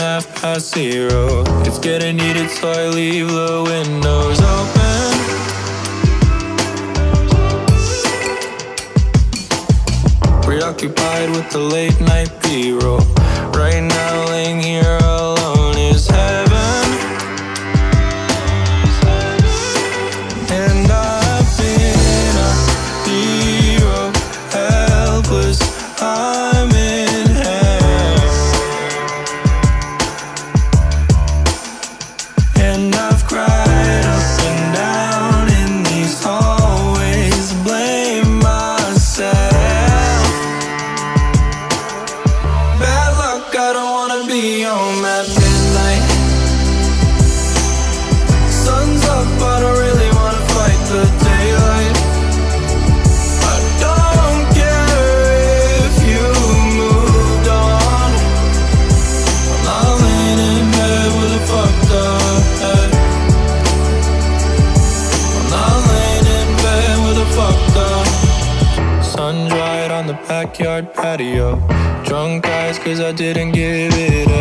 half past zero. It's getting heated, so I leave the windows open. Preoccupied with the late night B-roll. Right now, laying here alone is heaven. And I've been a hero, helpless, I'm in hell. And I've cried up and down in these hallways, blame myself. Bad luck, I don't wanna be on that midnight. Sun's up, but I really wanna fight the daylight. I don't care if you moved on. I'm not laying in bed with a fucked up head. I'm not laying in bed with a fucked up. Sun dried on the backyard patio. Drunk eyes, cause I didn't give it up.